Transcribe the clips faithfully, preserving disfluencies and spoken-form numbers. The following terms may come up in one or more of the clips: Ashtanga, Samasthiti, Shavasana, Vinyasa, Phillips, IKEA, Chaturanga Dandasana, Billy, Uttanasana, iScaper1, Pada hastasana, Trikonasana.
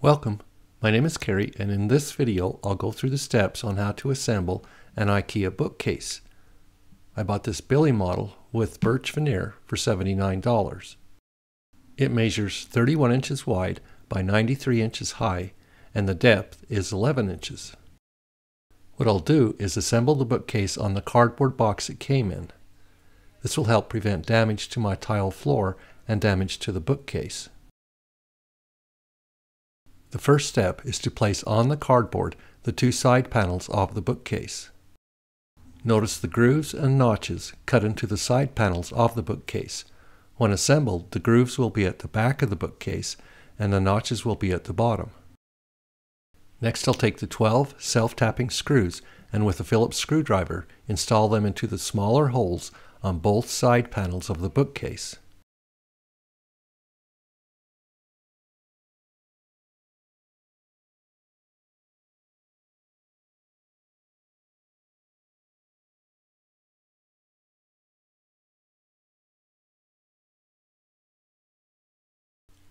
Welcome, my name is Kerry, and in this video I'll go through the steps on how to assemble an IKEA bookcase. I bought this Billy model with birch veneer for seventy-nine dollars. It measures thirty-one inches wide by ninety-three inches high, and the depth is eleven inches. What I'll do is assemble the bookcase on the cardboard box it came in. This will help prevent damage to my tile floor and damage to the bookcase. The first step is to place on the cardboard the two side panels of the bookcase. Notice the grooves and notches cut into the side panels of the bookcase. When assembled, the grooves will be at the back of the bookcase and the notches will be at the bottom. Next I'll take the twelve self-tapping screws and with a Phillips screwdriver install them into the smaller holes on both side panels of the bookcase.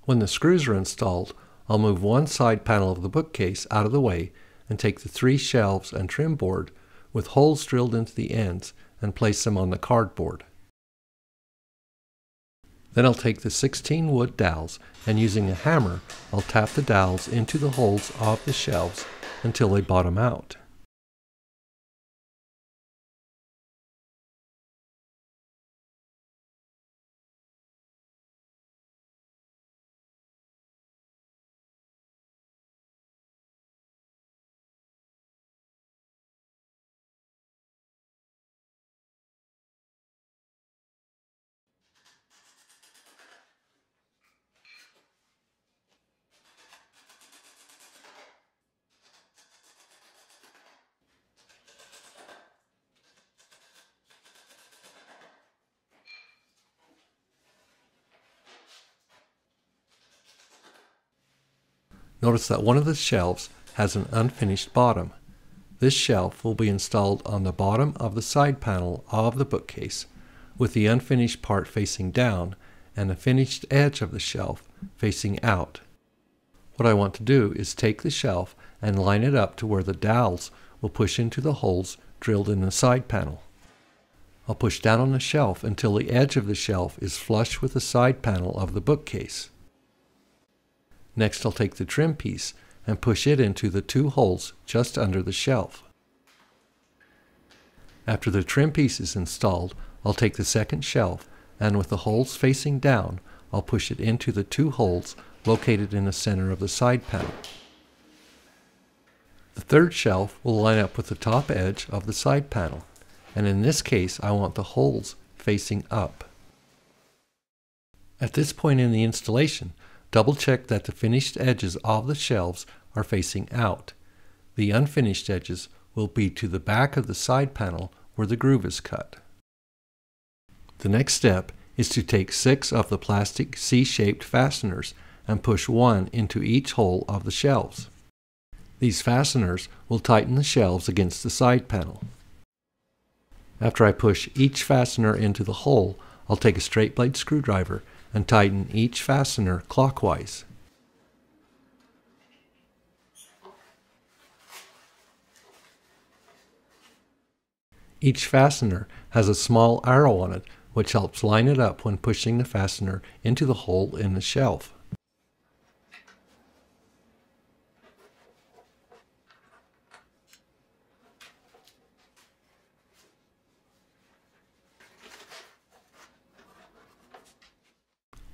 When the screws are installed, I'll move one side panel of the bookcase out of the way and take the three shelves and trim board with holes drilled into the ends and place them on the cardboard. Then I'll take the sixteen wood dowels and using a hammer, I'll tap the dowels into the holes of the shelves until they bottom out. Notice that one of the shelves has an unfinished bottom. This shelf will be installed on the bottom of the side panel of the bookcase with the unfinished part facing down and the finished edge of the shelf facing out. What I want to do is take the shelf and line it up to where the dowels will push into the holes drilled in the side panel. I'll push down on the shelf until the edge of the shelf is flush with the side panel of the bookcase. Next I'll take the trim piece and push it into the two holes just under the shelf. After the trim piece is installed, I'll take the second shelf and with the holes facing down, I'll push it into the two holes located in the center of the side panel. The third shelf will line up with the top edge of the side panel, and in this case I want the holes facing up. At this point in the installation, double check that the finished edges of the shelves are facing out. The unfinished edges will be to the back of the side panel where the groove is cut. The next step is to take six of the plastic C-shaped fasteners and push one into each hole of the shelves. These fasteners will tighten the shelves against the side panel. After I push each fastener into the hole, I'll take a straight blade screwdriver and tighten each fastener clockwise. Each fastener has a small arrow on it, which helps line it up when pushing the fastener into the hole in the shelf.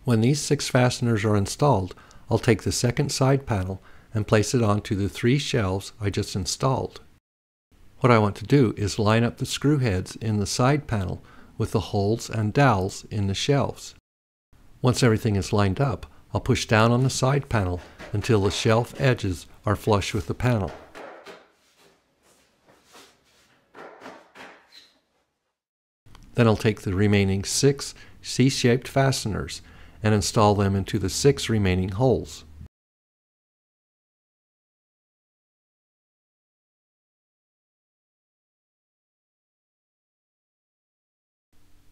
When these six fasteners are installed, I'll take the second side panel and place it onto the three shelves I just installed. What I want to do is line up the screw heads in the side panel with the holes and dowels in the shelves. Once everything is lined up, I'll push down on the side panel until the shelf edges are flush with the panel. Then I'll take the remaining six C-shaped fasteners and install them into the six remaining holes.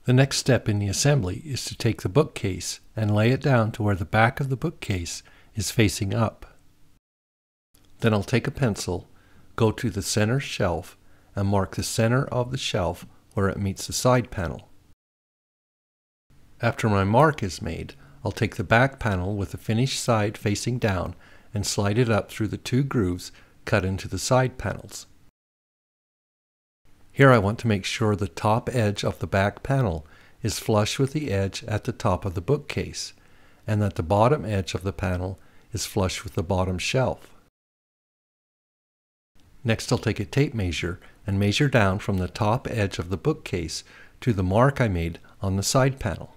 The next step in the assembly is to take the bookcase and lay it down to where the back of the bookcase is facing up. Then I'll take a pencil, go to the center shelf, and mark the center of the shelf where it meets the side panel. After my mark is made, I'll take the back panel with the finished side facing down and slide it up through the two grooves cut into the side panels. Here I want to make sure the top edge of the back panel is flush with the edge at the top of the bookcase, and that the bottom edge of the panel is flush with the bottom shelf. Next I'll take a tape measure and measure down from the top edge of the bookcase to the mark I made on the side panel.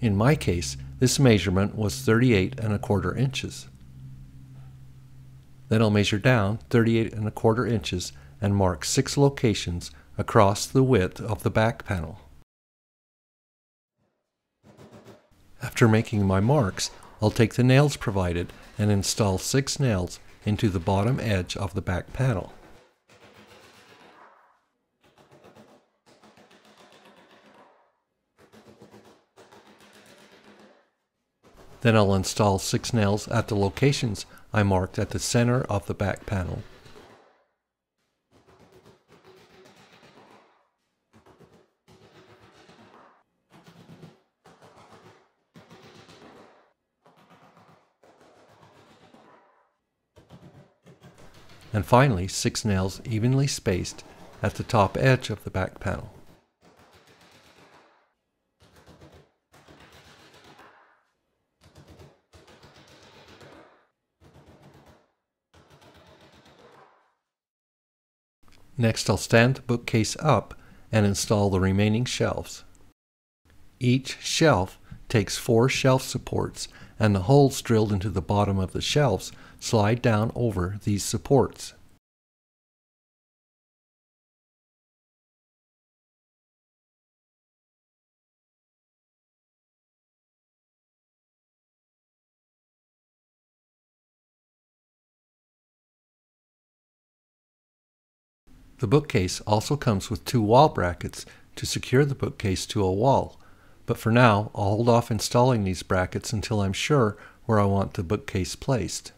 In my case, this measurement was thirty-eight and a quarter inches. Then I'll measure down thirty-eight and a quarter inches and mark six locations across the width of the back panel. After making my marks, I'll take the nails provided and install six nails into the bottom edge of the back panel. Then I'll install six nails at the locations I marked at the center of the back panel. And finally, six nails evenly spaced at the top edge of the back panel. Next, I'll stand the bookcase up and install the remaining shelves. Each shelf takes four shelf supports, and the holes drilled into the bottom of the shelves slide down over these supports. The bookcase also comes with two wall brackets to secure the bookcase to a wall, but for now I'll hold off installing these brackets until I'm sure where I want the bookcase placed.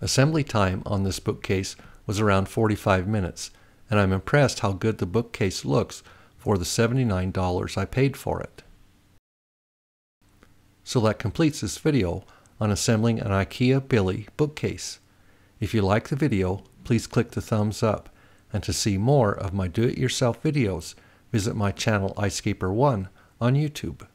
Assembly time on this bookcase was around forty-five minutes, and I'm impressed how good the bookcase looks for the seventy-nine dollars I paid for it. So that completes this video on assembling an IKEA Billy bookcase. If you like the video, please click the thumbs up. And to see more of my do-it-yourself videos, visit my channel iScaper one on YouTube.